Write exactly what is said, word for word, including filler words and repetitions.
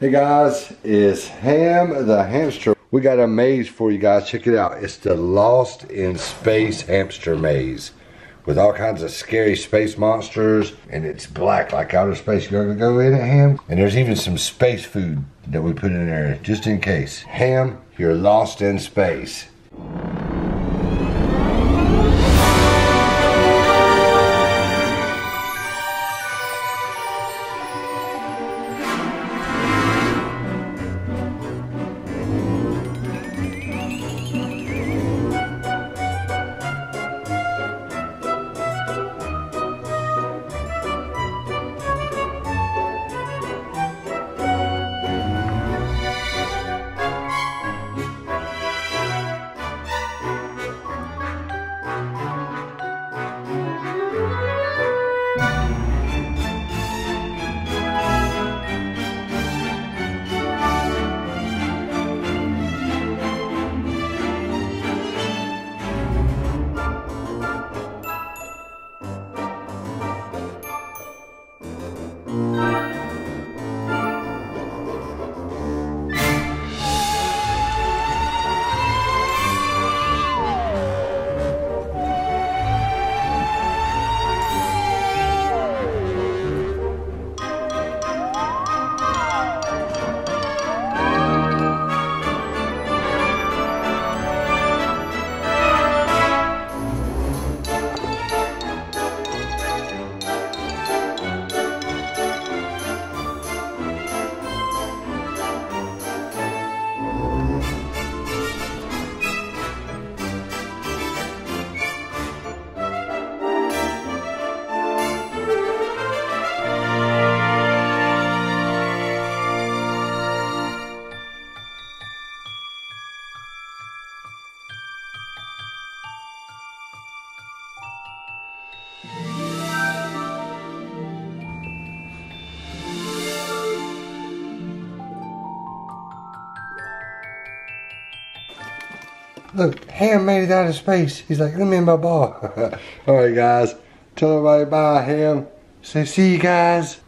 Hey guys, it's Ham the Hamster. We got a maze for you guys. Check it out. It's the Lost in Space Hamster Maze with all kinds of scary space monsters, and it's black like outer space. You're gonna go in it, Ham. And there's even some space food that we put in there just in case. Ham, you're lost in space. Look, Ham made it out of space. He's like, let me in my ball. All right, guys. Tell everybody bye, Ham. Say, see you guys.